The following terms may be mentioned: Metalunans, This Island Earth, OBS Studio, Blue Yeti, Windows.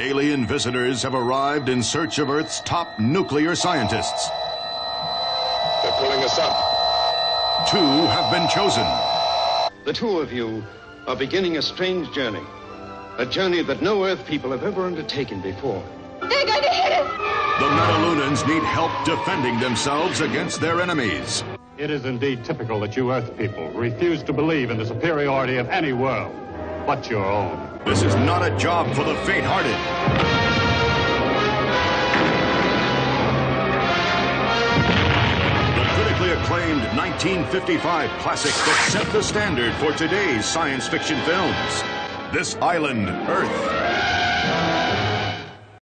Alien visitors have arrived in search of Earth's top nuclear scientists. They're pulling us up. Two have been chosen. The two of you are beginning a strange journey. A journey that no Earth people have ever undertaken before. They're going to hit us! The Metalunans need help defending themselves against their enemies. It is indeed typical that you Earth people refuse to believe in the superiority of any world but your own. This is not a job for the faint-hearted. Acclaimed 1955 classic that set the standard for today's science fiction films. This Island, Earth.